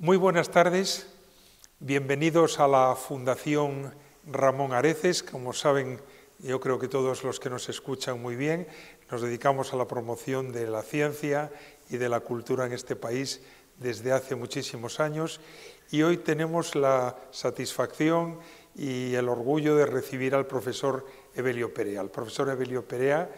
Muy buenas tardes, bienvenidos a la Fundación Ramón Areces. Como saben, yo creo que todos los que nos escuchan muy bien, nos dedicamos a la promoción de la ciencia y de la cultura en este país desde hace muchísimos años, y hoy tenemos la satisfacción y el orgullo de recibir al profesor Evelio Perea. El profesor Evelio Perea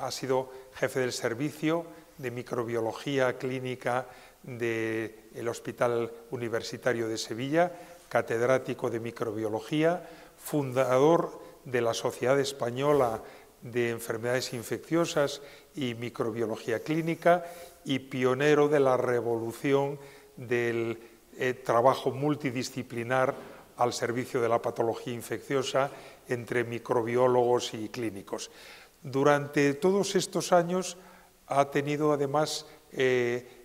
ha sido jefe del servicio de microbiología clínica del Hospital Universitario de Sevilla, catedrático de microbiología, fundador de la Sociedad Española de Enfermedades Infecciosas y Microbiología Clínica y pionero de la revolución del trabajo multidisciplinar al servicio de la patología infecciosa entre microbiólogos y clínicos. Durante todos estos años ha tenido además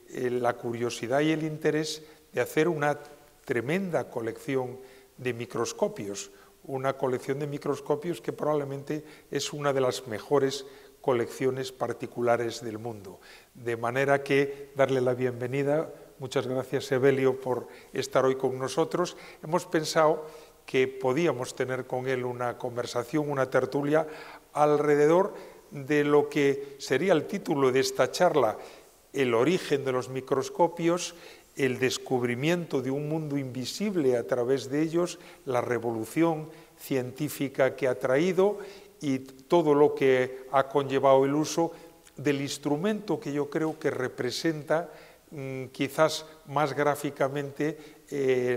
la curiosidad y el interés de hacer una tremenda colección de microscopios, una colección de microscopios que probablemente es una de las mejores colecciones particulares del mundo. De manera que darle la bienvenida. Muchas gracias, Evelio, por estar hoy con nosotros. Hemos pensado que podíamos tener con él una conversación, una tertulia, alrededor de lo que sería el título de esta charla: el origen de los microscopios, el descubrimiento de un mundo invisible a través de ellos, la revolución científica que ha traído y todo lo que ha conllevado el uso del instrumento que yo creo que representa quizás más gráficamente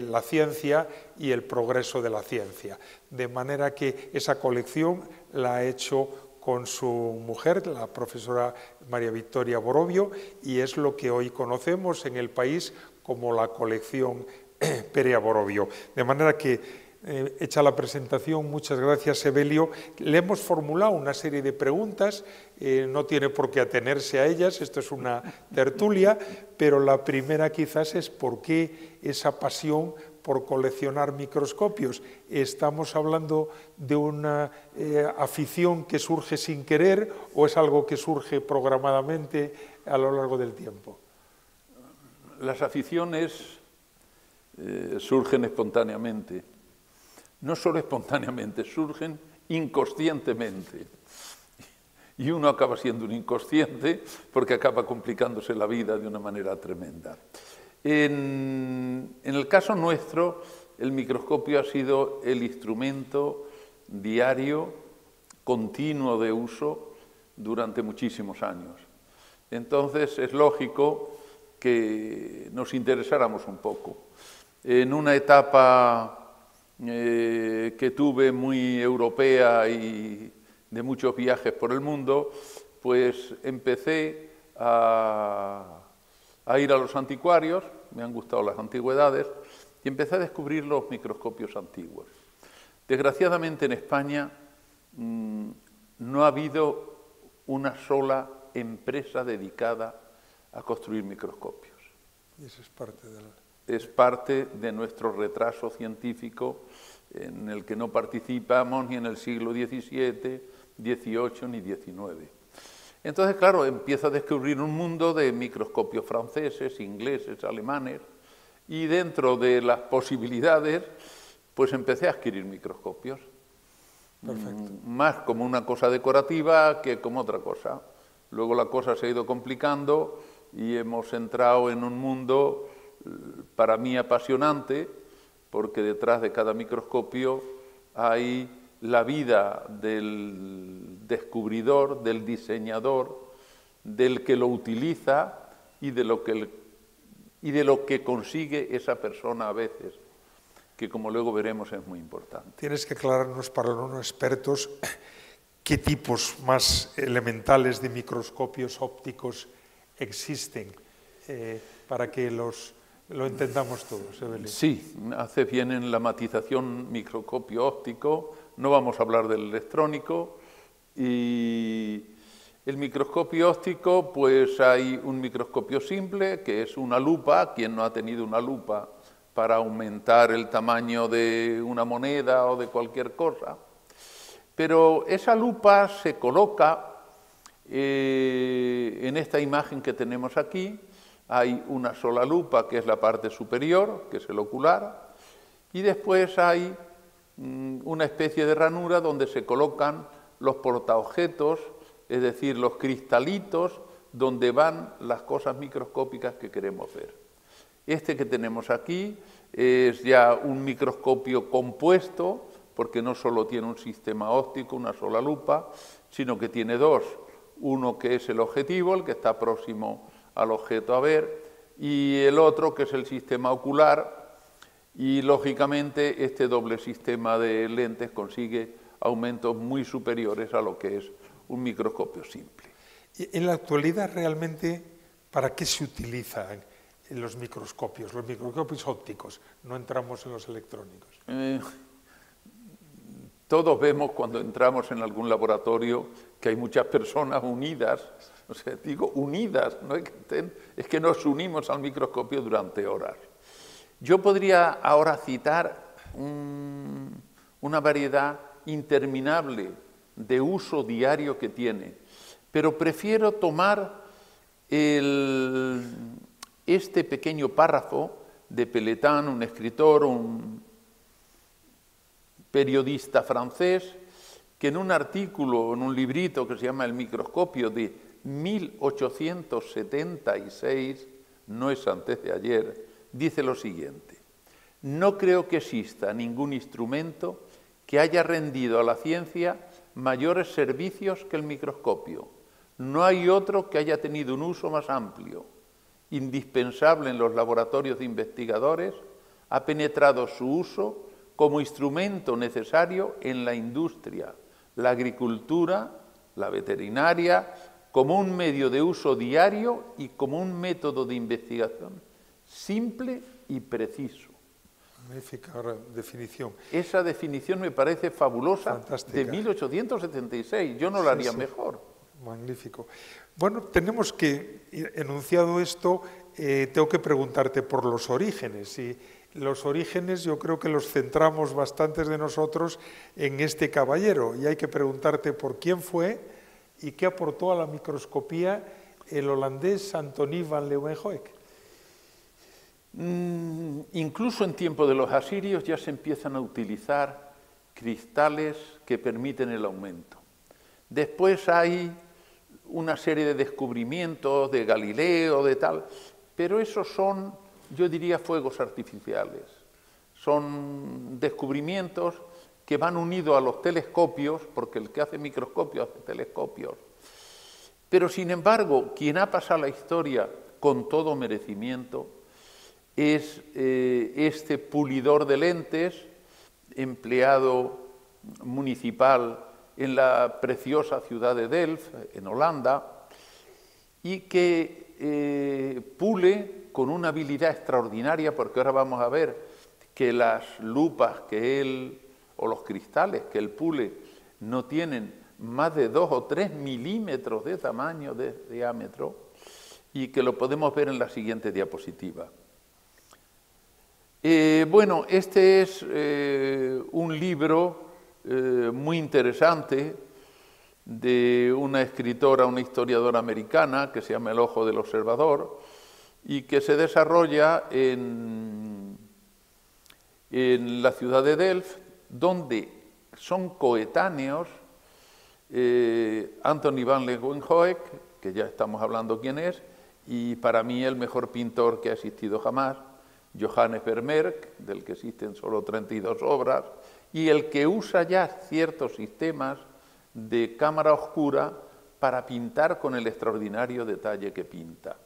la ciencia y el progreso de la ciencia. De manera que esa colección la ha hecho con su mujer, la profesora María Victoria Borobio, y es lo que hoy conocemos en el país como la colección Perea-Borobio. De manera que, hecha la presentación, muchas gracias, Evelio. Le hemos formulado una serie de preguntas, no tiene por qué atenerse a ellas, esto es una tertulia, pero la primera quizás es por qué esa pasión por coleccionar microscopios. ¿Estamos hablando de una afición que surge sin querer o es algo que surge programadamente a lo largo del tiempo? Las aficiones surgen espontáneamente. No solo espontáneamente, surgen inconscientemente. Y uno acaba siendo un inconsciente porque acaba complicándose la vida de una manera tremenda. En el caso nuestro, el microscopio ha sido el instrumento diario, continuo de uso durante muchísimos años. Entonces es lógico que nos interesáramos un poco. En una etapa que tuve muy europea y de muchos viajes por el mundo, pues empecé a ir a los anticuarios, me han gustado las antigüedades, y empecé a descubrir los microscopios antiguos. Desgraciadamente en España no ha habido una sola empresa dedicada a construir microscopios. Y eso es parte de la... Es parte de nuestro retraso científico en el que no participamos ni en el siglo XVII, XVIII ni XIX. Entonces, claro, empieza a descubrir un mundo de microscopios franceses, ingleses, alemanes, y dentro de las posibilidades, pues empecé a adquirir microscopios. Perfecto. Más como una cosa decorativa que como otra cosa. Luego la cosa se ha ido complicando y hemos entrado en un mundo para mí apasionante, porque detrás de cada microscopio hay la vida del descubridor, del diseñador, del que lo utiliza y de lo que consigue esa persona a veces, que como luego veremos es muy importante. Tienes que aclararnos para los no expertos qué tipos más elementales de microscopios ópticos existen, para que lo entendamos todos, Evelio. Sí, hace bien en la matización microscopio óptico, no vamos a hablar del electrónico. Y el microscopio óptico, pues hay un microscopio simple, que es una lupa. Quien no ha tenido una lupa para aumentar el tamaño de una moneda o de cualquier cosa? Pero esa lupa se coloca en esta imagen que tenemos aquí, hay una sola lupa, que es la parte superior, que es el ocular, y después hay una especie de ranura donde se colocan los portaobjetos, es decir, los cristalitos donde van las cosas microscópicas que queremos ver. Este que tenemos aquí es ya un microscopio compuesto, porque no solo tiene un sistema óptico, una sola lupa, sino que tiene dos. Uno que es el objetivo, el que está próximo al objeto a ver, y el otro que es el sistema ocular, y lógicamente este doble sistema de lentes consigue aumentos muy superiores a lo que es un microscopio simple. En la actualidad, realmente, ¿para qué se utilizan los microscopios ópticos? No entramos en los electrónicos. Todos vemos cuando entramos en algún laboratorio que hay muchas personas unidas, o sea, digo unidas, no es que estén, es que nos unimos al microscopio durante horas. Yo podría ahora citar una variedad interminable de uso diario que tiene, pero prefiero tomar este pequeño párrafo de Pelletan, un escritor, un periodista francés, que en un artículo, en un librito que se llama El microscopio de 1876, no es antes de ayer, dice lo siguiente: no creo que exista ningún instrumento que haya rendido a la ciencia mayores servicios que el microscopio. No hay otro que haya tenido un uso más amplio. Indispensable en los laboratorios de investigadores, ha penetrado su uso como instrumento necesario en la industria, la agricultura, la veterinaria, como un medio de uso diario y como un método de investigación simple y preciso. Magnífica definición. Esa definición me parece fabulosa. Fantástica. De 1876, yo no la haría mejor. Magnífico. Bueno, tenemos que, enunciado esto, tengo que preguntarte por los orígenes. Y los orígenes yo creo que los centramos bastantes de nosotros en este caballero, y hay que preguntarte por quién fue y qué aportó a la microscopía el holandés Antonie van Leeuwenhoek. Incluso en tiempo de los asirios ya se empiezan a utilizar cristales que permiten el aumento. Después hay una serie de descubrimientos de Galileo, de tal, pero esos son, yo diría, fuegos artificiales. Son descubrimientos que van unidos a los telescopios, porque el que hace microscopios hace telescopios. Pero, sin embargo, quien ha pasado la historia con todo merecimiento es este pulidor de lentes, empleado municipal en la preciosa ciudad de Delft, en Holanda, y que pule con una habilidad extraordinaria, porque ahora vamos a ver que las lupas que él, o los cristales que él pule, no tienen más de 2 o 3 milímetros de tamaño, de diámetro, y que lo podemos ver en la siguiente diapositiva. Bueno, este es un libro muy interesante de una escritora, una historiadora americana, que se llama El ojo del observador, y que se desarrolla en la ciudad de Delft, donde son coetáneos Antonie van Leeuwenhoek, que ya estamos hablando quién es, y para mí el mejor pintor que ha existido jamás, Johannes Vermeer, del que existen solo 32 obras, y el que usa ya ciertos sistemas de cámara oscura para pintar con el extraordinario detalle que pinta.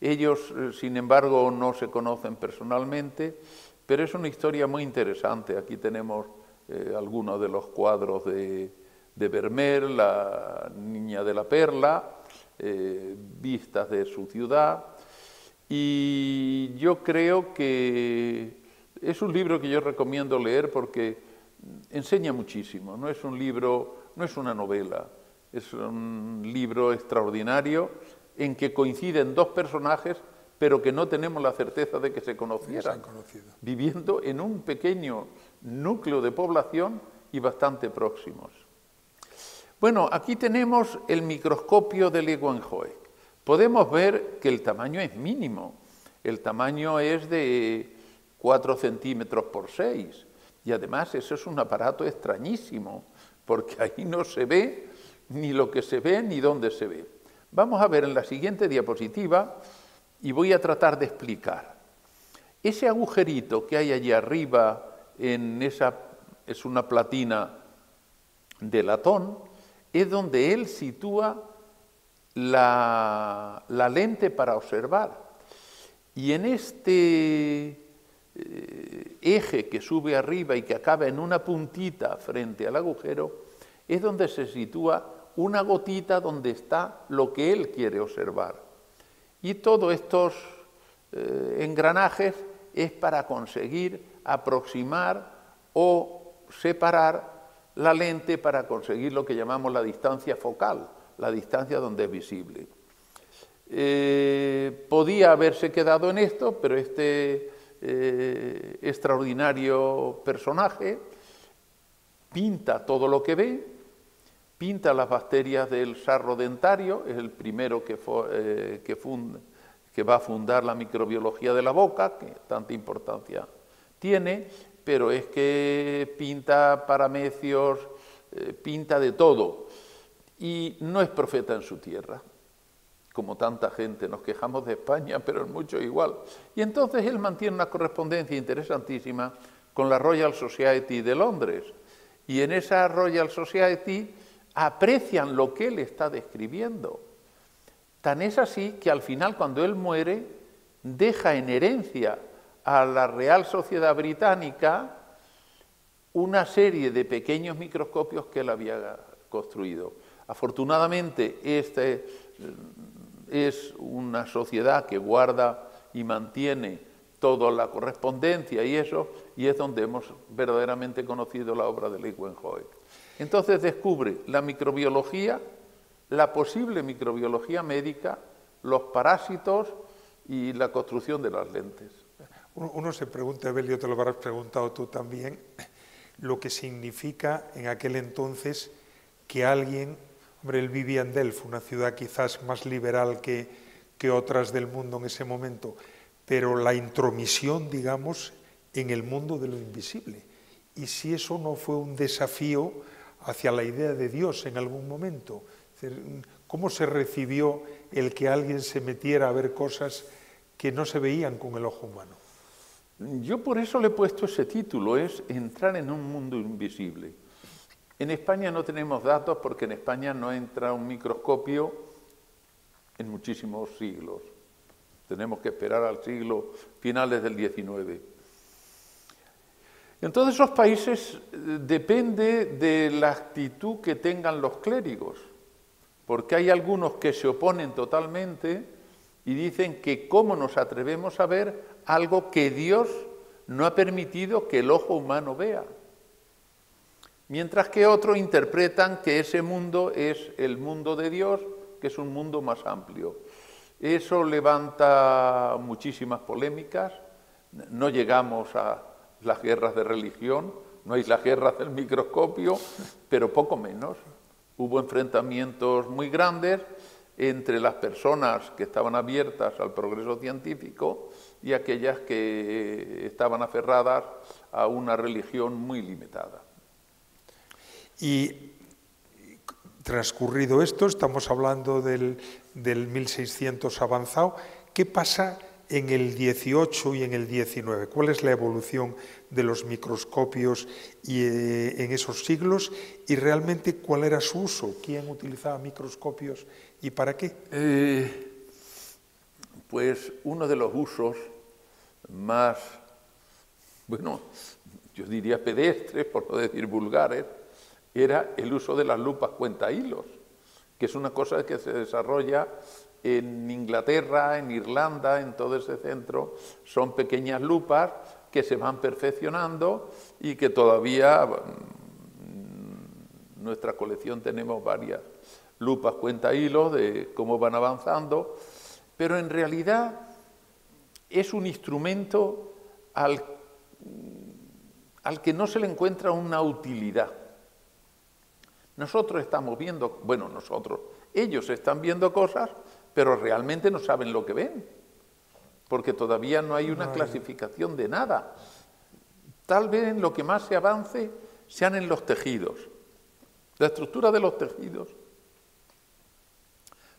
Ellos, sin embargo, no se conocen personalmente, pero es una historia muy interesante. Aquí tenemos algunos de los cuadros de Vermeer, la Niña de la Perla, vistas de su ciudad, y yo creo que es un libro que yo recomiendo leer porque enseña muchísimo. No es un libro, no es una novela, es un libro extraordinario, en que coinciden dos personajes, pero que no tenemos la certeza de que se conocieran, viviendo en un pequeño núcleo de población y bastante próximos. Bueno, aquí tenemos el microscopio de Leeuwenhoek. podemos ver que el tamaño es mínimo. El tamaño es de 4 centímetros por 6. Y además eso es un aparato extrañísimo, porque ahí no se ve ni lo que se ve ni dónde se ve. Vamos a ver en la siguiente diapositiva y voy a tratar de explicar. Ese agujerito que hay allí arriba en esa, es una platina de latón, es donde él sitúa la lente para observar. Y en este eje que sube arriba y que acaba en una puntita frente al agujero, es donde se sitúa una gotita donde está lo que él quiere observar. Y todos estos engranajes es para conseguir aproximar o separar la lente para conseguir lo que llamamos la distancia focal, la distancia donde es visible. Podía haberse quedado en esto, pero este extraordinario personaje pinta todo lo que ve, pinta las bacterias del sarro dentario, es el primero que va a fundar la microbiología de la boca, que tanta importancia tiene, pero es que pinta paramecios, pinta de todo, y no es profeta en su tierra, como tanta gente. Nos quejamos de España, pero es mucho igual. Y entonces él mantiene una correspondencia interesantísima con la Royal Society de Londres, y en esa Royal Society aprecian lo que él está describiendo. Tan es así que al final, cuando él muere, deja en herencia a la Real Sociedad Británica una serie de pequeños microscopios que él había construido. Afortunadamente, esta es una sociedad que guarda y mantiene toda la correspondencia y eso, y es donde hemos verdaderamente conocido la obra de Leeuwenhoek. Entonces descubre la microbiología, la posible microbiología médica, los parásitos y la construcción de las lentes. Uno se pregunta, Evelio, te lo habrás preguntado tú también, lo que significa en aquel entonces que alguien, hombre, él vivía en Delft, una ciudad quizás más liberal que otras del mundo en ese momento, pero la intromisión, digamos, en el mundo de lo invisible. Y si eso no fue un desafío hacia la idea de Dios en algún momento, ¿cómo se recibió el que alguien se metiera a ver cosas que no se veían con el ojo humano? Yo por eso le he puesto ese título, es entrar en un mundo invisible. En España no tenemos datos porque en España no entra un microscopio en muchísimos siglos. Tenemos que esperar al siglo finales del XIX. En todos esos países depende de la actitud que tengan los clérigos, porque hay algunos que se oponen totalmente y dicen que cómo nos atrevemos a ver algo que Dios no ha permitido que el ojo humano vea. Mientras que otros interpretan que ese mundo es el mundo de Dios, que es un mundo más amplio. Eso levanta muchísimas polémicas. No llegamos a las guerras de religión, no hay las guerras del microscopio, pero poco menos. Hubo enfrentamientos muy grandes entre las personas que estaban abiertas al progreso científico y aquellas que estaban aferradas a una religión muy limitada. Y transcurrido esto, estamos hablando del 1600 avanzado, ¿qué pasa en el 18 y en el 19? ¿Cuál es la evolución de los microscopios en esos siglos? Y realmente, ¿cuál era su uso? ¿Quién utilizaba microscopios y para qué? Pues uno de los usos más, bueno, yo diría pedestres, por no decir vulgares, era el uso de las lupas cuentahilos, que es una cosa que se desarrolla en Inglaterra, en Irlanda, en todo ese centro. Son pequeñas lupas que se van perfeccionando y que todavía en nuestra colección tenemos varias lupas cuentahilos de cómo van avanzando, pero en realidad es un instrumento al que no se le encuentra una utilidad. Nosotros estamos viendo, bueno, ellos están viendo cosas pero realmente no saben lo que ven, porque todavía no hay una clasificación de nada. Tal vez en lo que más se avance sean en los tejidos. La estructura de los tejidos.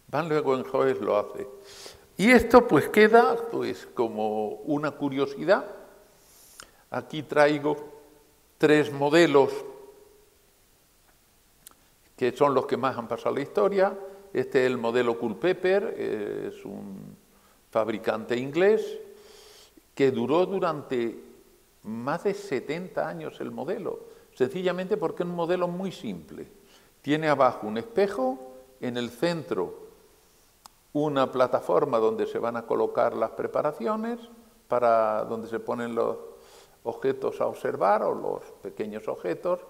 Van luego en Joyce lo hace. Y esto pues queda pues, como una curiosidad. Aquí traigo tres modelos que son los que más han pasado la historia. Este es el modelo Culpeper, es un fabricante inglés que duró durante más de 70 años el modelo, sencillamente porque es un modelo muy simple. Tiene abajo un espejo, en el centro una plataforma donde se van a colocar las preparaciones, para donde se ponen los objetos a observar o los pequeños objetos,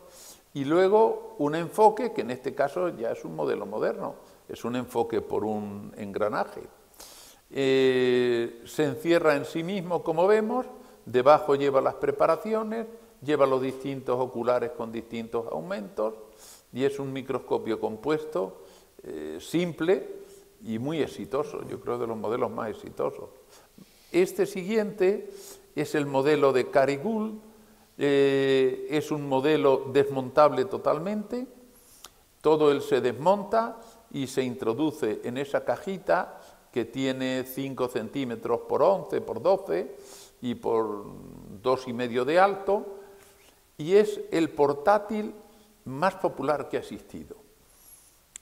y luego un enfoque que en este caso ya es un modelo moderno, es un enfoque por un engranaje. Se encierra en sí mismo, como vemos, debajo lleva las preparaciones, lleva los distintos oculares con distintos aumentos y es un microscopio compuesto, simple y muy exitoso, yo creo de los modelos más exitosos. Este siguiente es el modelo de Carigul, es un modelo desmontable totalmente, todo él se desmonta y se introduce en esa cajita que tiene 5 centímetros por 11, por 12 y por 2,5 de alto, y es el portátil más popular que ha existido.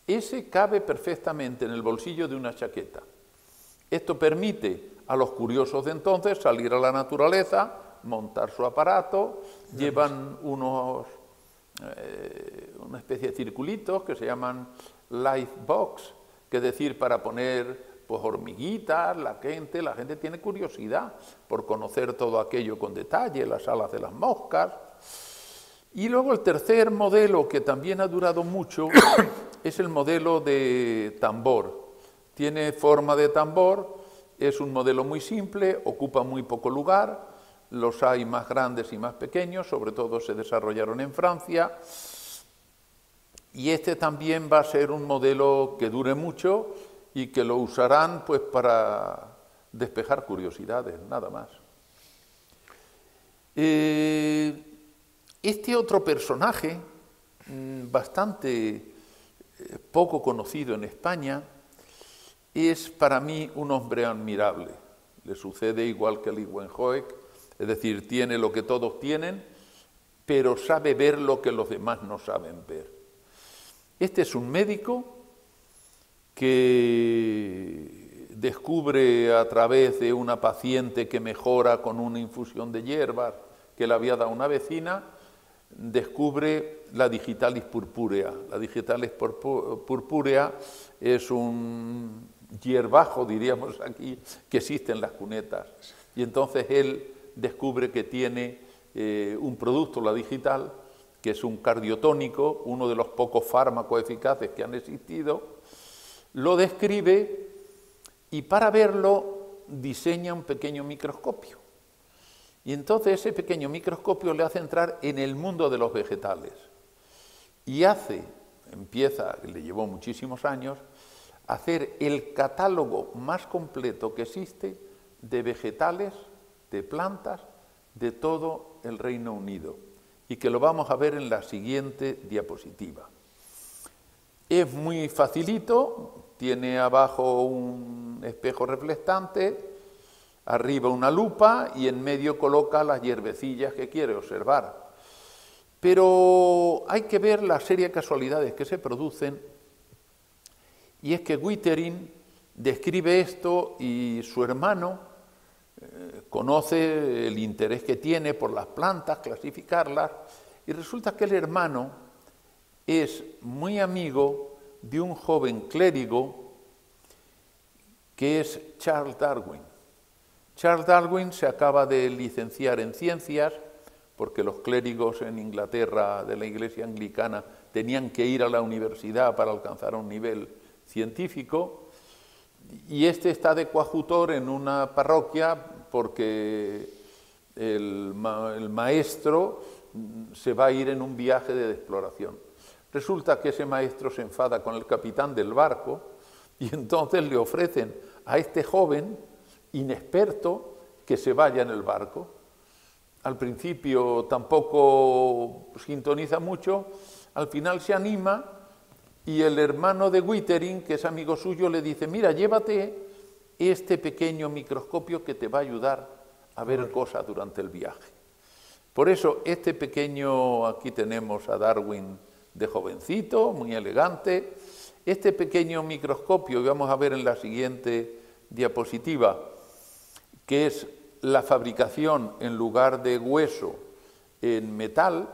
Ese cabe perfectamente en el bolsillo de una chaqueta. Esto permite a los curiosos de entonces salir a la naturaleza, montar su aparato, llevan unos, una especie de circulitos que se llaman life box, que es decir, para poner pues hormiguitas, la gente tiene curiosidad por conocer todo aquello con detalle, las alas de las moscas. Y luego el tercer modelo, que también ha durado mucho, es el modelo de tambor. Tiene forma de tambor, es un modelo muy simple, ocupa muy poco lugar, los hay más grandes y más pequeños, sobre todo se desarrollaron en Francia. Y este también va a ser un modelo que dure mucho, y que lo usarán pues para despejar curiosidades, nada más. Este otro personaje, bastante poco conocido en España, es para mí un hombre admirable. Le sucede igual que Leeuwenhoek, es decir, tiene lo que todos tienen, pero sabe ver lo que los demás no saben ver. Este es un médico que descubre a través de una paciente que mejora con una infusión de hierbas que le había dado una vecina, descubre la digitalis purpúrea. La digitalis purpúrea es un hierbajo, diríamos aquí, que existe en las cunetas. Y entonces él descubre que tiene un producto, la digital, que es un cardiotónico, uno de los pocos fármacos eficaces que han existido. Lo describe y para verlo diseña un pequeño microscopio. Y entonces ese pequeño microscopio le hace entrar en el mundo de los vegetales. Y empieza, le llevó muchísimos años, hacer el catálogo más completo que existe de vegetales, de plantas, de todo el Reino Unido. Y que lo vamos a ver en la siguiente diapositiva. Es muy facilito, tiene abajo un espejo reflectante, arriba una lupa y en medio coloca las hierbecillas que quiere observar. Pero hay que ver la serie de casualidades que se producen, y es que Wittering describe esto y su hermano conoce el interés que tiene por las plantas, clasificarlas, y resulta que el hermano es muy amigo de un joven clérigo que es Charles Darwin. Charles Darwin se acaba de licenciar en ciencias, porque los clérigos en Inglaterra de la Iglesia Anglicana tenían que ir a la universidad para alcanzar un nivel científico, y este está de coadjutor en una parroquia porque el maestro se va a ir en un viaje de exploración. Resulta que ese maestro se enfada con el capitán del barco Y entonces le ofrecen a este joven inexperto que se vaya en el barco. Al principio tampoco sintoniza mucho, al final se anima y el hermano de Wittering, que es amigo suyo, le dice, mira, llévate este pequeño microscopio que te va a ayudar a ver cosas durante el viaje. Por eso este pequeño, aquí tenemos a Darwin de jovencito, muy elegante. Este pequeño microscopio, que vamos a ver en la siguiente diapositiva, que es la fabricación en lugar de hueso en metal,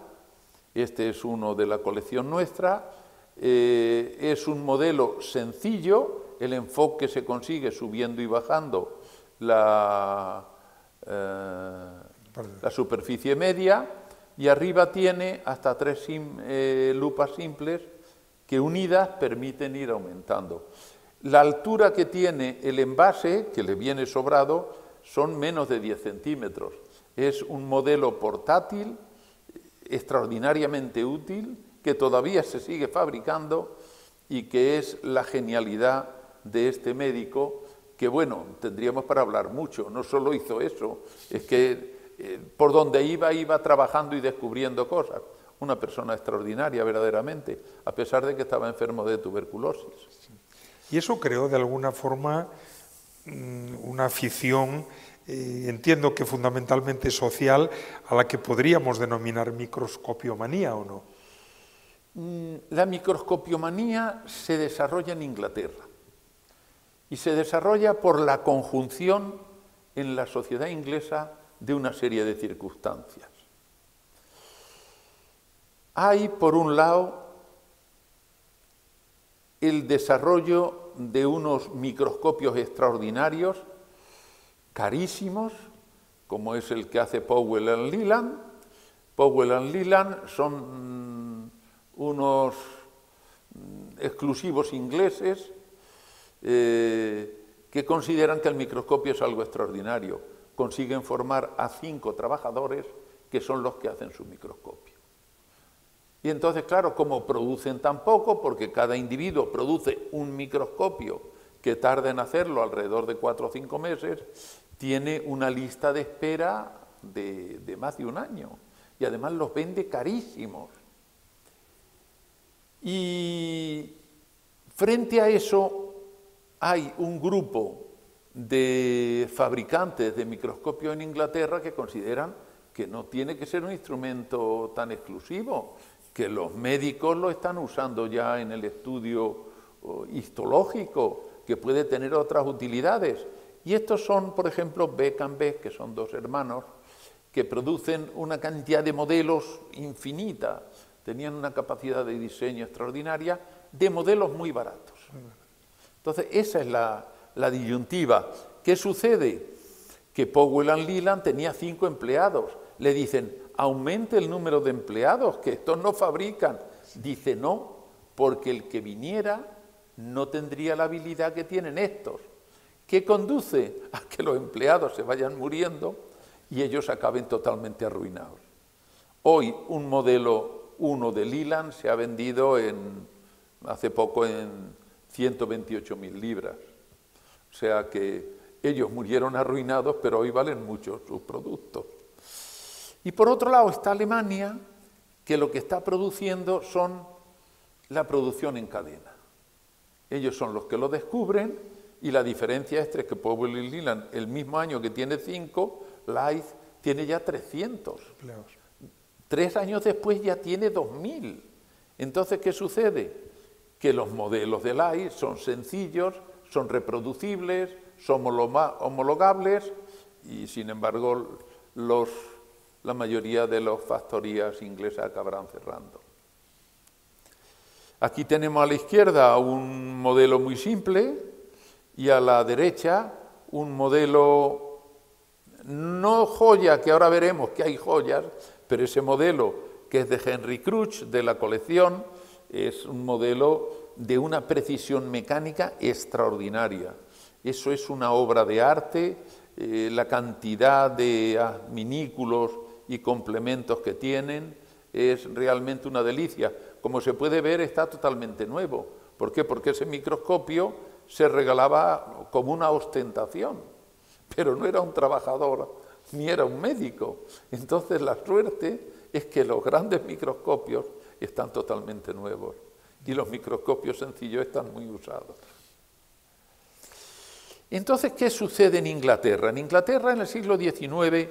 este es uno de la colección nuestra, es un modelo sencillo, el enfoque se consigue subiendo y bajando la superficie media, y arriba tiene hasta tres lupas simples que unidas permiten ir aumentando. La altura que tiene el envase, que le viene sobrado, son menos de 10 centímetros. Es un modelo portátil, extraordinariamente útil, que todavía se sigue fabricando y que es la genialidad de este médico, que bueno, tendríamos para hablar mucho, no solo hizo eso, es que por donde iba trabajando y descubriendo cosas. Una persona extraordinaria, verdaderamente, a pesar de que estaba enfermo de tuberculosis. Y eso creó, de alguna forma, una afición, entiendo que fundamentalmente social, a la que podríamos denominar microscopiomanía, ¿o no? La microscopiomanía se desarrolla en Inglaterra y se desarrolla por la conjunción en la sociedad inglesa de una serie de circunstancias. Hay, por un lado, el desarrollo de unos microscopios extraordinarios, carísimos, como es el que hace Powell and Lealand. Powell and Lealand son unos exclusivos ingleses que consideran que el microscopio es algo extraordinario. Consiguen formar a 5 trabajadores que son los que hacen su microscopio. Y entonces, claro, como producen tan poco, porque cada individuo produce un microscopio que tarda en hacerlo alrededor de 4 o 5 meses, tiene una lista de espera de más de un año. Y además los vende carísimos. Y frente a eso hay un grupo de fabricantes de microscopios en Inglaterra que consideran que no tiene que ser un instrumento tan exclusivo, que los médicos lo están usando ya en el estudio histológico, que puede tener otras utilidades. Y estos son, por ejemplo, Beck and Beck, que son 2 hermanos, que producen una cantidad de modelos infinita. Tenían una capacidad de diseño extraordinaria, de modelos muy baratos. Entonces, esa es la disyuntiva. ¿Qué sucede? Que Powell and Lealand tenía 5 empleados. Le dicen, aumente el número de empleados, que estos no fabrican. Dice, no, porque el que viniera no tendría la habilidad que tienen estos. ¿Qué conduce? A que los empleados se vayan muriendo y ellos acaben totalmente arruinados. Hoy, un modelo uno de Lealand se ha vendido hace poco en 128.000 libras. O sea que ellos murieron arruinados, pero hoy valen mucho sus productos. Y por otro lado está Alemania, que lo que está produciendo son la producción en cadena. Ellos son los que lo descubren y la diferencia es que Powell y Lealand, el mismo año que tiene 5, Leitz tiene ya 300. Claro. 3 años después ya tiene 2000. Entonces, ¿qué sucede? Que los modelos de Leitz son sencillos, son reproducibles, son homologables y, sin embargo, la mayoría de las factorías inglesas acabarán cerrando. Aquí tenemos a la izquierda un modelo muy simple y a la derecha un modelo no joya, que ahora veremos que hay joyas, pero ese modelo, que es de Henry Crutch, de la colección, es un modelo de una precisión mecánica extraordinaria. Eso es una obra de arte, la cantidad de adminículos y complementos que tienen es realmente una delicia. Como se puede ver, está totalmente nuevo. ¿Por qué? Porque ese microscopio se regalaba como una ostentación, pero no era un trabajador ni era un médico. Entonces la suerte es que los grandes microscopios están totalmente nuevos y los microscopios sencillos están muy usados. Entonces, ¿qué sucede en Inglaterra? En Inglaterra, en el siglo XIX,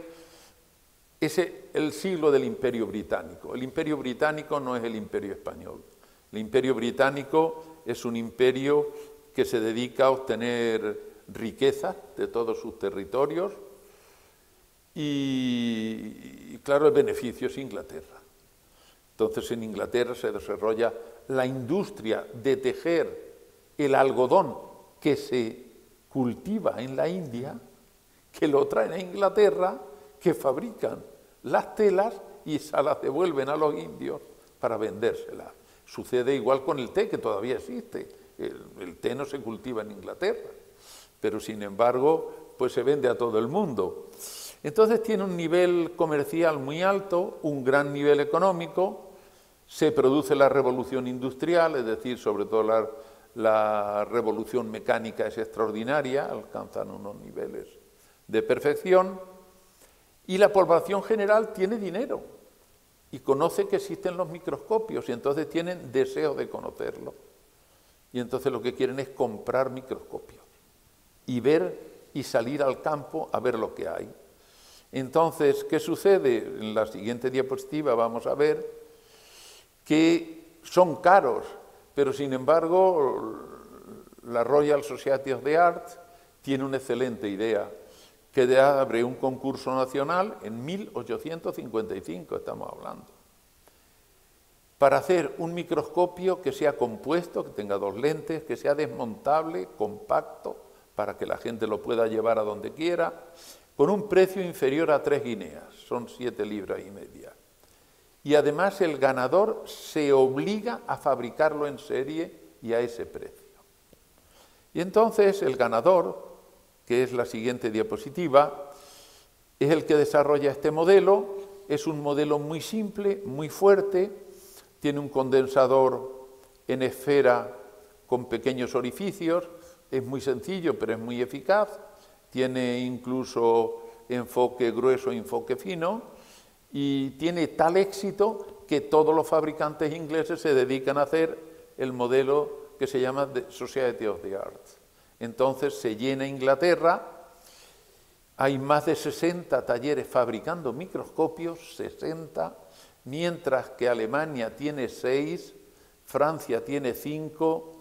es el siglo del Imperio Británico. El Imperio Británico no es el Imperio Español. El Imperio Británico es un imperio que se dedica a obtener riqueza de todos sus territorios y, claro, el beneficio es Inglaterra. Entonces, en Inglaterra se desarrolla la industria de tejer el algodón que se cultiva en la India, que lo traen a Inglaterra, que fabrican las telas y se las devuelven a los indios para vendérselas. Sucede igual con el té, que todavía existe. El té no se cultiva en Inglaterra, pero sin embargo, pues se vende a todo el mundo. Entonces tiene un nivel comercial muy alto, un gran nivel económico, se produce la revolución industrial, es decir, sobre todo la revolución mecánica es extraordinaria, alcanzan unos niveles de perfección, y la población general tiene dinero y conoce que existen los microscopios y entonces tienen deseo de conocerlo. Y entonces lo que quieren es comprar microscopios y ver y salir al campo a ver lo que hay. Entonces, ¿qué sucede? En la siguiente diapositiva vamos a ver que son caros, pero sin embargo la Royal Society of the Arts tiene una excelente idea, que abre un concurso nacional en 1855, estamos hablando, para hacer un microscopio que sea compuesto, que tenga dos lentes, que sea desmontable, compacto, para que la gente lo pueda llevar a donde quiera, con un precio inferior a 3 guineas, son 7,5 libras. Y además el ganador se obliga a fabricarlo en serie y a ese precio. Y entonces el ganador, que es la siguiente diapositiva, es el que desarrolla este modelo, es un modelo muy simple, muy fuerte. Tiene un condensador en esfera con pequeños orificios, es muy sencillo pero es muy eficaz, tiene incluso enfoque grueso, enfoque fino, y tiene tal éxito que todos los fabricantes ingleses se dedican a hacer el modelo que se llama The Society of the Arts. Entonces se llena Inglaterra, hay más de 60 talleres fabricando microscopios, 60, mientras que Alemania tiene 6, Francia tiene 5,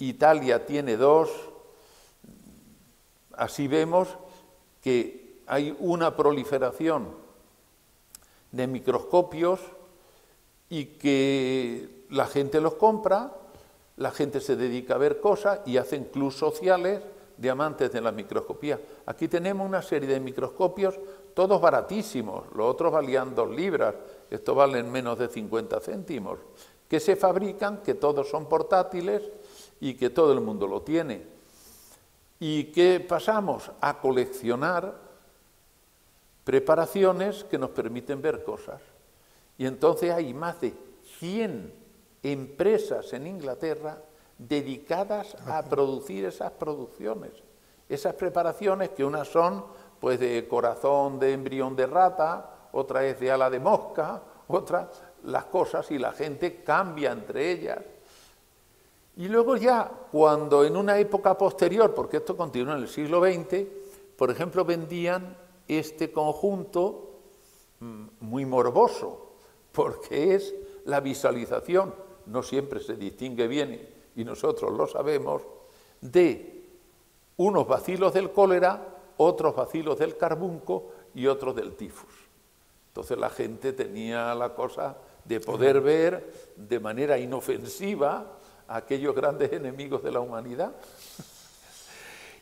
Italia tiene 2. Así vemos que hay una proliferación de microscopios y que la gente los compra, la gente se dedica a ver cosas y hacen clubs sociales de amantes de la microscopía. Aquí tenemos una serie de microscopios, todos baratísimos, los otros valían 2 libras, estos valen menos de 50 céntimos, que se fabrican, que todos son portátiles y que todo el mundo lo tiene. ¿Y qué pasamos? A coleccionar preparaciones que nos permiten ver cosas. Y entonces hay más de 100 empresas en Inglaterra dedicadas a producir esas producciones, esas preparaciones que unas son pues de corazón de embrión de rata, otra es de ala de mosca, otra, las cosas y la gente cambia entre ellas. Y luego ya, cuando en una época posterior, porque esto continúa en el siglo XX, por ejemplo, vendían este conjunto muy morboso, porque es la visualización, no siempre se distingue bien, y nosotros lo sabemos, de unos bacilos del cólera, otros bacilos del carbunco y otros del tifus. Entonces la gente tenía la cosa de poder ver de manera inofensiva a aquellos grandes enemigos de la humanidad.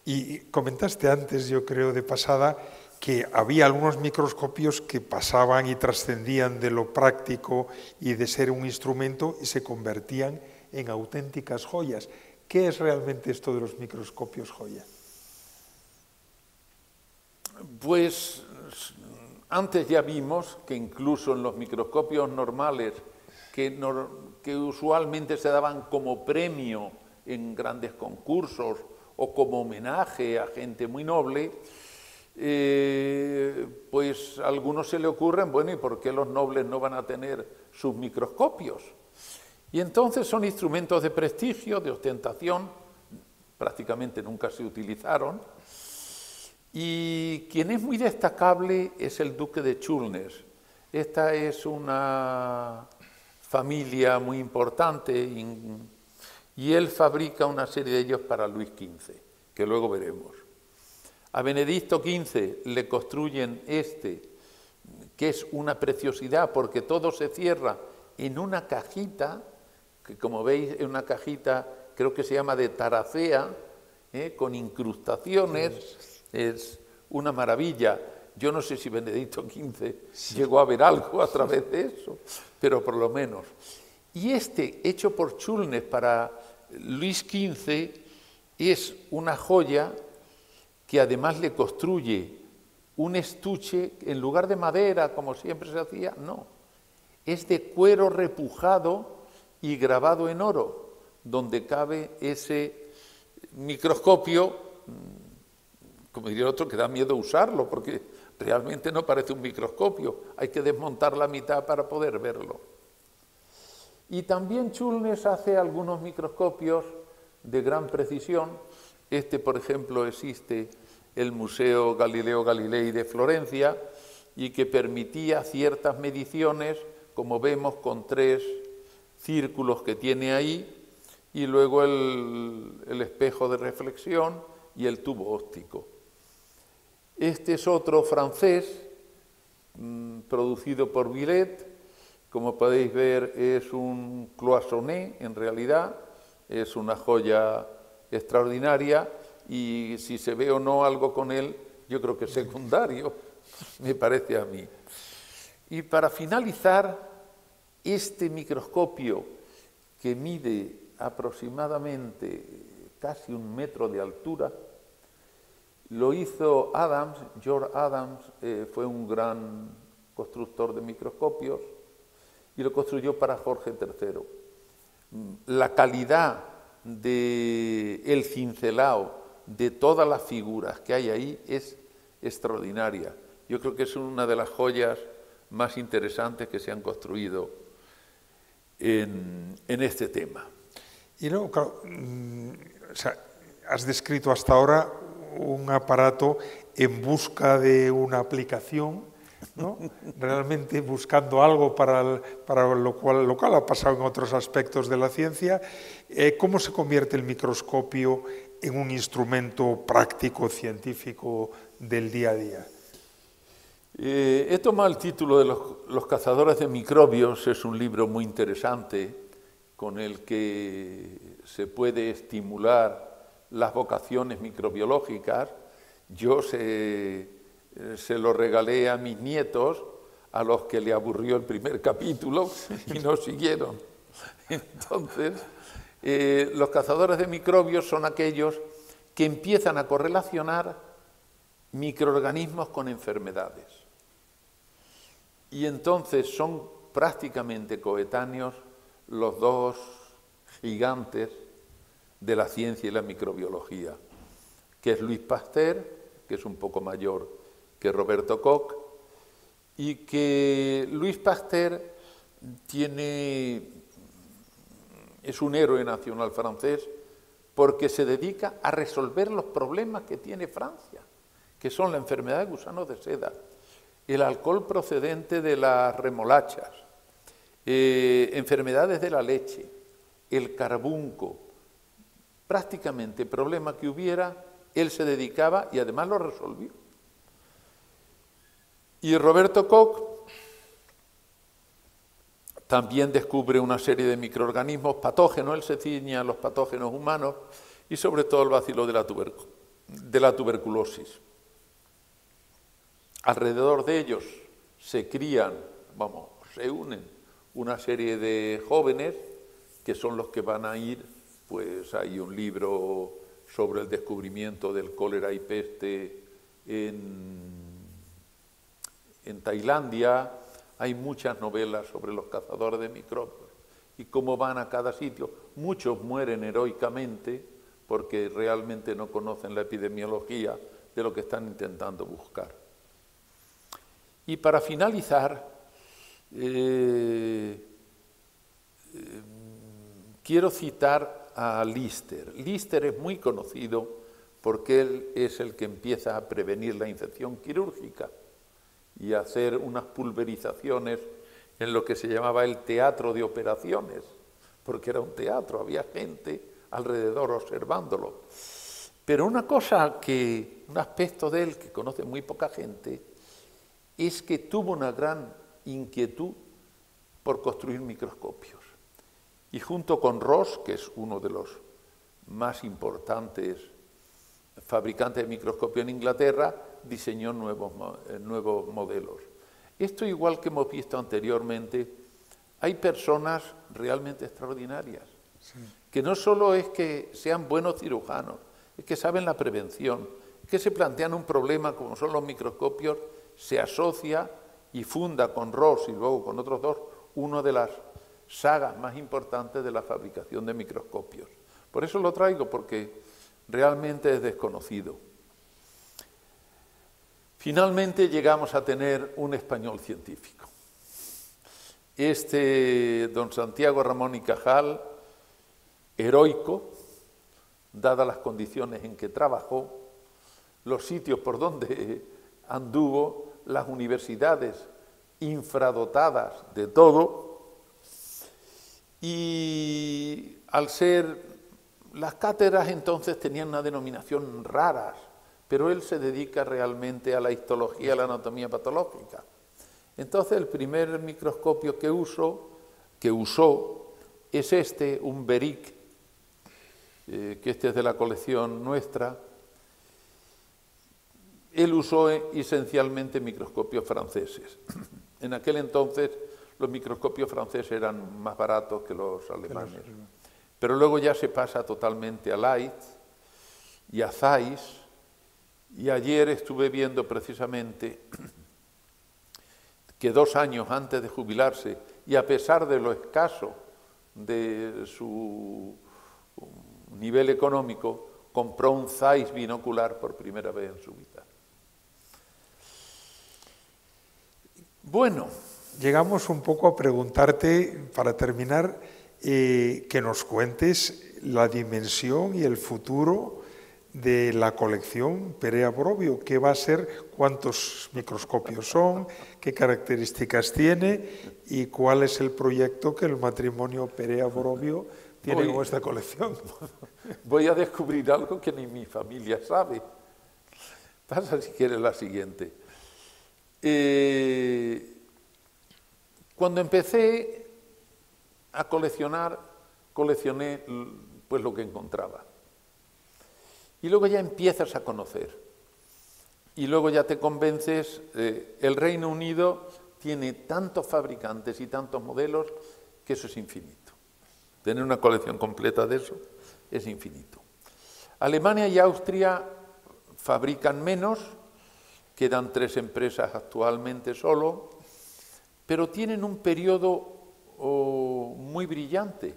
Y comentaste antes, yo creo, de pasada, que había algunos microscopios que pasaban y trascendían de lo práctico y de ser un instrumento y se convertían en auténticas joyas. ¿Qué es realmente esto de los microscopios joya? Pues antes ya vimos que incluso en los microscopios normales que usualmente se daban como premio en grandes concursos o como homenaje a gente muy noble, pues a algunos se le ocurren, bueno, ¿y por qué los nobles no van a tener sus microscopios? Y entonces son instrumentos de prestigio, de ostentación, prácticamente nunca se utilizaron. Y quien es muy destacable es el duque de Chulnes. Esta es una familia muy importante y él fabrica una serie de ellos para Luis XV, que luego veremos. A Benedicto XV le construyen este, que es una preciosidad porque todo se cierra en una cajita, que como veis es una cajita, creo que se llama de taracea, con incrustaciones, es una maravilla. Yo no sé si Benedicto XV llegó a ver algo a través de eso, pero por lo menos. Y este, hecho por Chulnes para Luis XV, es una joya que además le construye un estuche, en lugar de madera, como siempre se hacía, no. Es de cuero repujado y grabado en oro, donde cabe ese microscopio, como diría el otro, que da miedo usarlo, porque realmente no parece un microscopio, hay que desmontar la mitad para poder verlo. Y también Chulnes hace algunos microscopios de gran precisión. Este, por ejemplo, existe el Museo Galileo Galilei de Florencia y que permitía ciertas mediciones, como vemos, con tres círculos que tiene ahí y luego el espejo de reflexión y el tubo óptico. Este es otro francés, producido por Villet. Como podéis ver, es un cloisonné, en realidad, es una joya extraordinaria y si se ve o no algo con él, yo creo que es secundario, me parece a mí. Y para finalizar, este microscopio que mide aproximadamente casi 1 metro de altura, lo hizo Adams. George Adams fue un gran constructor de microscopios y lo construyó para Jorge III. La calidad del cincelado de todas las figuras que hay ahí es extraordinaria. Yo creo que es una de las joyas más interesantes que se han construido en este tema. Y luego, claro, o sea, has descrito hasta ahora un aparato en busca de una aplicación, ¿no? Realmente buscando algo para lo cual ha pasado en otros aspectos de la ciencia. ¿Cómo se convierte el microscopio en un instrumento práctico, científico del día a día? He tomado el título de Los cazadores de microbios. Es un libro muy interesante con el que se puede estimular las vocaciones microbiológicas. Yo se lo regalé a mis nietos, a los que le aburrió el primer capítulo y no siguieron. Entonces, los cazadores de microbios son aquellos que empiezan a correlacionar microorganismos con enfermedades. Y entonces son prácticamente coetáneos los dos gigantes de la ciencia y la microbiología, que es Louis Pasteur, que es un poco mayor que Roberto Koch, y que Louis Pasteur es un héroe nacional francés porque se dedica a resolver los problemas que tiene Francia, que son la enfermedad de gusanos de seda, el alcohol procedente de las remolachas, enfermedades de la leche, el carbunco, prácticamente problema que hubiera, él se dedicaba y además lo resolvió. Y Roberto Koch también descubre una serie de microorganismos patógenos, él se ciña a los patógenos humanos y sobre todo el bacilo de la tuberculosis. Alrededor de ellos se crían, vamos, se unen una serie de jóvenes que son los que van a ir, pues hay un libro sobre el descubrimiento del cólera y peste en Tailandia, hay muchas novelas sobre los cazadores de microbios. y cómo van a cada sitio. Muchos mueren heroicamente porque realmente no conocen la epidemiología de lo que están intentando buscar. Y para finalizar, quiero citar a Lister. Lister es muy conocido porque él es el que empieza a prevenir la infección quirúrgica y a hacer unas pulverizaciones en lo que se llamaba el teatro de operaciones, porque era un teatro, había gente alrededor observándolo. Pero una cosa que, un aspecto de él que conoce muy poca gente, es que tuvo una gran inquietud por construir microscopios. Y junto con Ross, que es uno de los más importantes fabricantes de microscopios en Inglaterra, diseñó nuevos modelos. Esto, igual que hemos visto anteriormente, hay personas realmente extraordinarias, sí, que no solo es que sean buenos cirujanos, es que saben la prevención, es que se plantean un problema como son los microscopios, se asocia y funda con Ross y luego con otros dos, una de las sagas más importantes de la fabricación de microscopios. Por eso lo traigo, porque realmente es desconocido. Finalmente llegamos a tener un español científico. Este don Santiago Ramón y Cajal, heroico, dadas las condiciones en que trabajó, los sitios por donde anduvo, las universidades infradotadas de todo, y al ser... Las cátedras entonces tenían una denominación rara, pero él se dedica realmente a la histología, a la anatomía patológica. Entonces el primer microscopio que usó es este, un Beric, que este es de la colección nuestra. Él usó esencialmente microscopios franceses. En aquel entonces los microscopios franceses eran más baratos que los alemanes. Pero luego ya se pasa totalmente a Leitz y a Zeiss. Y ayer estuve viendo precisamente que 2 años antes de jubilarse, y a pesar de lo escaso de su nivel económico, compró un Zeiss binocular por primera vez en su vida. Bueno. Llegamos un poco a preguntarte, para terminar, que nos cuentes la dimensión y el futuro de la colección Perea-Borobio. ¿Qué va a ser? ¿Cuántos microscopios son? ¿Qué características tiene? ¿Y cuál es el proyecto que el matrimonio Perea-Borobio tiene con esta colección? Voy a descubrir algo que ni mi familia sabe. Pasa, si quieres, la siguiente. Cuando empecé a coleccionar, coleccioné pues lo que encontraba. Y luego ya empiezas a conocer. Y luego ya te convences. El Reino Unido tiene tantos fabricantes y tantos modelos que eso es infinito. Tener una colección completa de eso es infinito. Alemania y Austria fabrican menos, quedan 3 empresas actualmente solo, pero tienen un periodo muy brillante.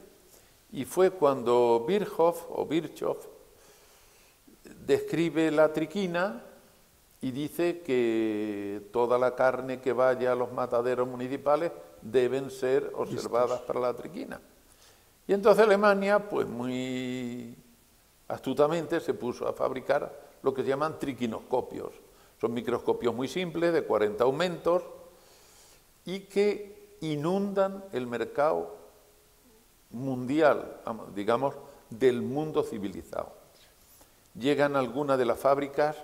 Y fue cuando Virchow describe la triquina y dice que toda la carne que vaya a los mataderos municipales deben ser observadas para la triquina. Y entonces Alemania, pues muy astutamente, se puso a fabricar lo que se llaman triquinoscopios. Son microscopios muy simples, de 40 aumentos, y que inundan el mercado mundial, digamos, del mundo civilizado. Llegan algunas de las fábricas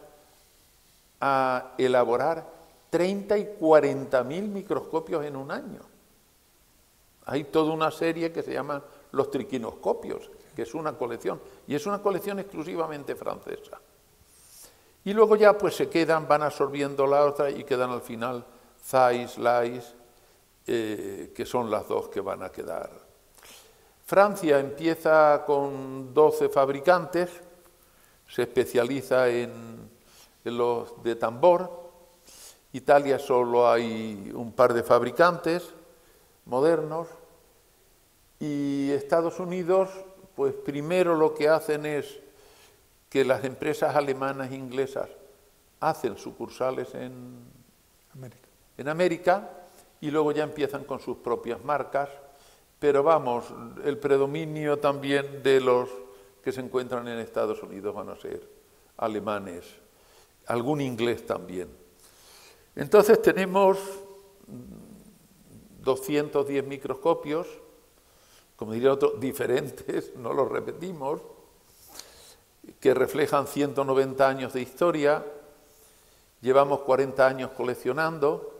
a elaborar 30 y 40.000 microscopios en un año. Hay toda una serie que se llama los triquinoscopios, que es una colección, y es una colección exclusivamente francesa. Y luego ya pues se quedan, van absorbiendo la otra y quedan al final Zeiss, Leitz, que son las dos que van a quedar. Francia empieza con 12 fabricantes, se especializa en los de tambor. Italia solo hay un par de fabricantes modernos. Y Estados Unidos, pues primero lo que hacen es que las empresas alemanas e inglesas hacen sucursales en América y luego ya empiezan con sus propias marcas, pero vamos, el predominio también de los que se encuentran en Estados Unidos van a ser alemanes, algún inglés también. Entonces tenemos 210 microscopios, como diría otro, diferentes, no los repetimos, que reflejan 190 años de historia. Llevamos 40 años coleccionando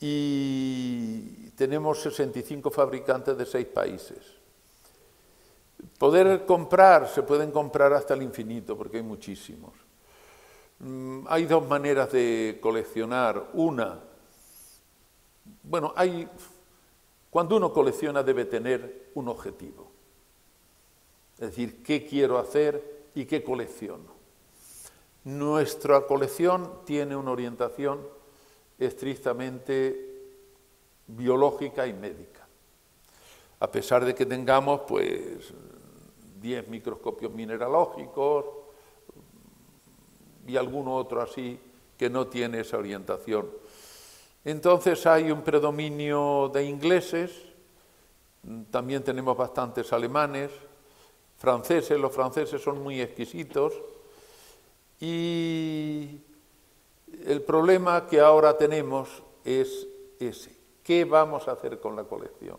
y tenemos 65 fabricantes de 6 países. Poder comprar, se pueden comprar hasta el infinito porque hay muchísimos. Hay dos maneras de coleccionar. Una, bueno, hay... Cuando uno colecciona debe tener un objetivo. Es decir, qué quiero hacer y qué colecciono. Nuestra colección tiene una orientación estrictamente biológica y médica. A pesar de que tengamos, pues, 10 microscopios mineralógicos y alguno otro así que no tiene esa orientación. Entonces hay un predominio de ingleses, también tenemos bastantes alemanes, franceses, los franceses son muy exquisitos y el problema que ahora tenemos es ese, ¿qué vamos a hacer con la colección?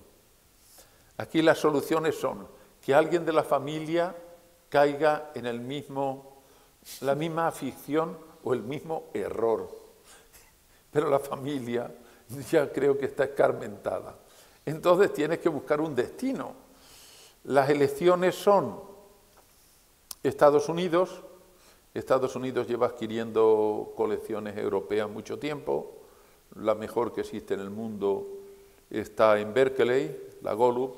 Aquí las soluciones son que alguien de la familia caiga en la misma afición o el mismo error. Pero la familia ya creo que está escarmentada. Entonces tienes que buscar un destino. Las elecciones son Estados Unidos. Estados Unidos lleva adquiriendo colecciones europeas mucho tiempo. La mejor que existe en el mundo está en Berkeley, la Golub.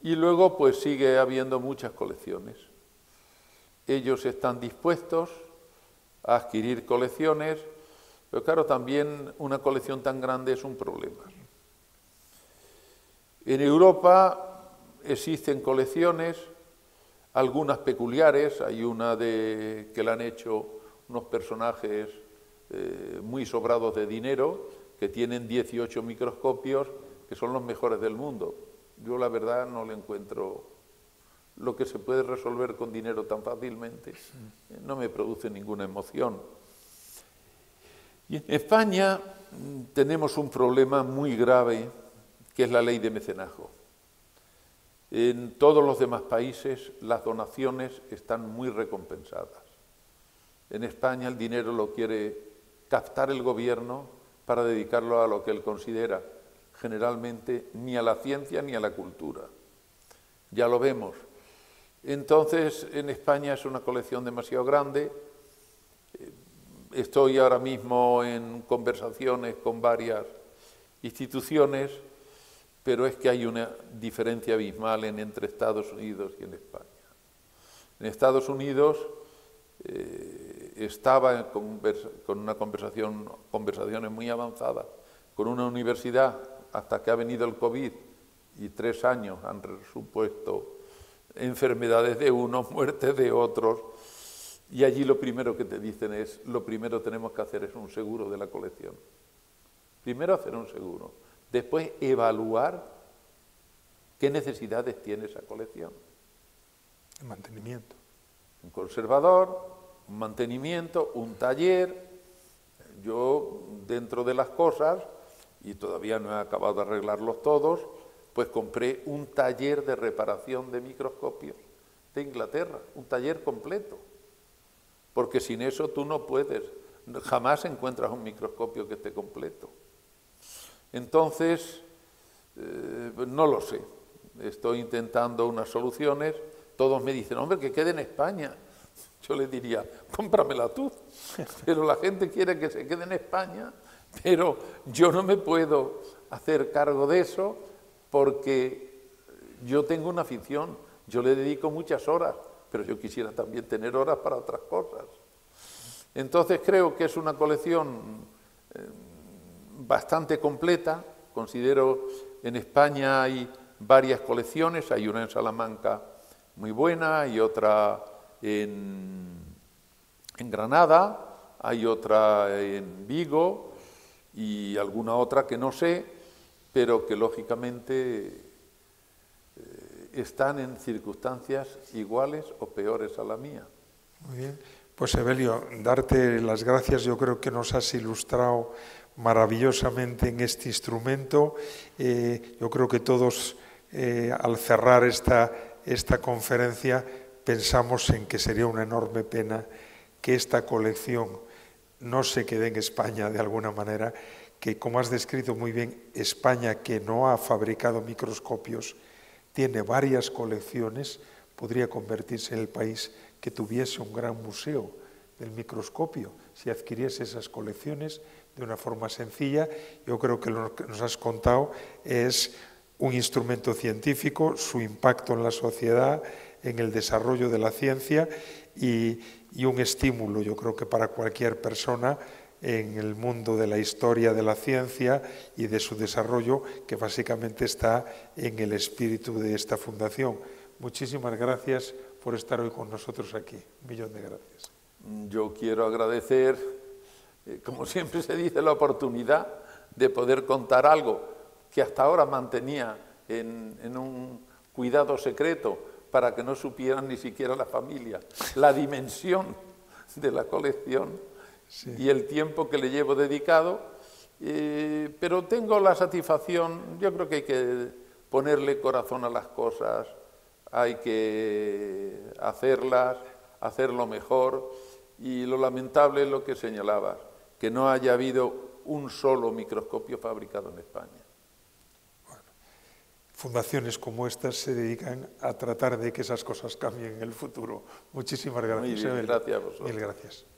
Y luego pues sigue habiendo muchas colecciones. Ellos están dispuestos a adquirir colecciones. Pero claro, también una colección tan grande es un problema. En Europa existen colecciones, algunas peculiares, hay una que la han hecho unos personajes muy sobrados de dinero, que tienen 18 microscopios, que son los mejores del mundo. Yo la verdad no le encuentro lo que se puede resolver con dinero tan fácilmente, no me produce ninguna emoción. Y en España tenemos un problema muy grave, que es la ley de mecenazgo. En todos los demás países las donaciones están muy recompensadas. En España el dinero lo quiere captar el gobierno para dedicarlo a lo que él considera, generalmente ni a la ciencia ni a la cultura. Ya lo vemos. Entonces, en España es una colección demasiado grande. Estoy ahora mismo en conversaciones con varias instituciones, pero es que hay una diferencia abismal entre Estados Unidos y en España. En Estados Unidos estaba con una conversaciones muy avanzadas con una universidad hasta que ha venido el COVID y 3 años han supuesto enfermedades de unos, muertes de otros. Y allí lo primero que te dicen es, lo primero tenemos que hacer es un seguro de la colección. Primero hacer un seguro, después evaluar qué necesidades tiene esa colección. El mantenimiento. Un conservador, un mantenimiento, un taller. Yo, dentro de las cosas, y todavía no he acabado de arreglarlos todos, pues compré un taller de reparación de microscopios de Inglaterra, un taller completo. Porque sin eso tú no puedes, jamás encuentras un microscopio que esté completo. Entonces, no lo sé, estoy intentando unas soluciones, todos me dicen, hombre, que quede en España. Yo les diría, cómpramela tú, pero la gente quiere que se quede en España, pero yo no me puedo hacer cargo de eso porque yo tengo una afición, yo le dedico muchas horas, pero yo quisiera también tener horas para otras cosas. Entonces creo que es una colección bastante completa, Considero en España hay varias colecciones, hay una en Salamanca muy buena, y otra en Granada, hay otra en Vigo y alguna otra que no sé, pero que lógicamente están en circunstancias iguales o peores a la mía. Muy bien. Pues Evelio, darte las gracias, yo creo que nos has ilustrado maravillosamente en este instrumento. Yo creo que todos al cerrar esta conferencia pensamos en que sería una enorme pena que esta colección no se quede en España de alguna manera, que como has descrito muy bien, España, que no ha fabricado microscopios, tiene varias colecciones, podría convertirse en el país que tuviese un gran museo del microscopio si adquiriese esas colecciones de una forma sencilla. Yo creo que lo que nos has contado es un instrumento científico, su impacto en la sociedad, en el desarrollo de la ciencia y un estímulo, yo creo que para cualquier persona en el mundo de la historia de la ciencia y de su desarrollo, que básicamente está en el espíritu de esta fundación. Muchísimas gracias por estar hoy con nosotros aquí. Un millón de gracias. Yo quiero agradecer, como siempre se dice, la oportunidad de poder contar algo que hasta ahora mantenía en un cuidado secreto para que no supieran ni siquiera la familia, la dimensión de la colección, sí, y el tiempo que le llevo dedicado, pero tengo la satisfacción, yo creo que hay que ponerle corazón a las cosas, hay que hacerlas, hacerlo mejor, y lo lamentable es lo que señalabas, que no haya habido un solo microscopio fabricado en España. Bueno, fundaciones como estas se dedican a tratar de que esas cosas cambien en el futuro. Muchísimas gracias. Muy bien, gracias a vosotros. Mil gracias.